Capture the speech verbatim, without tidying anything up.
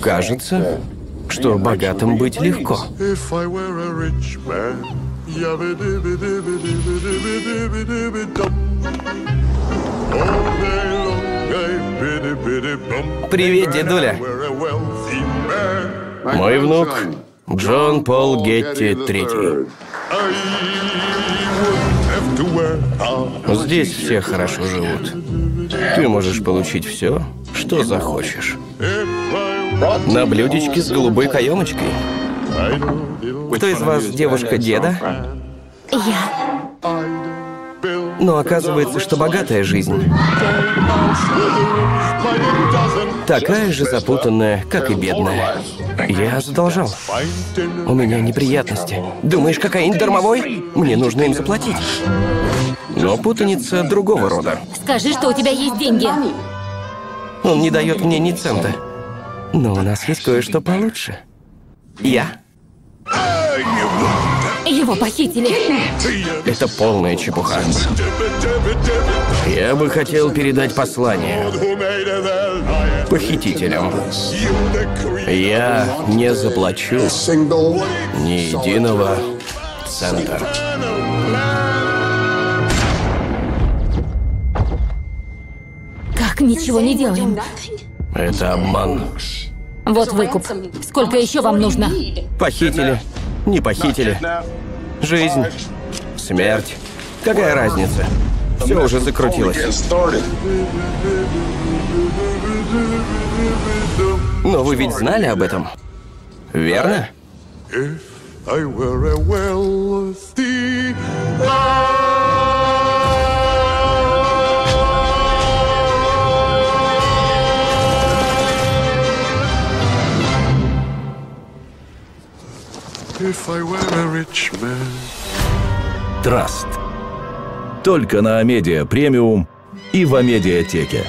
Кажется, что богатым быть легко. Привет, дедуля. Мой внук Джон Пол Гетти третий. Здесь все хорошо живут. Ты можешь получить все, что захочешь. На блюдечке с голубой каемочкой. Кто из вас девушка деда? Я. Но оказывается, что богатая жизнь такая же запутанная, как и бедная. Я задолжал. У меня неприятности. Думаешь, кокаин дармовой? Мне нужно им заплатить. Но путаница другого рода. Скажи, что у тебя есть деньги. Он не дает мне ни цента. Но у нас есть кое-что получше. Я. Его похитили. Это полная чепуха. Я бы хотел передать послание похитителям. Я не заплачу ни единого цента. Как ничего не делаем? Это обман. Вот выкуп. Сколько еще вам нужно? Похитили, не похитили. Жизнь, смерть. Какая разница? Все уже закрутилось. Но вы ведь знали об этом, верно? Траст. Только на Амедиа Премиум и в Амедиатеке.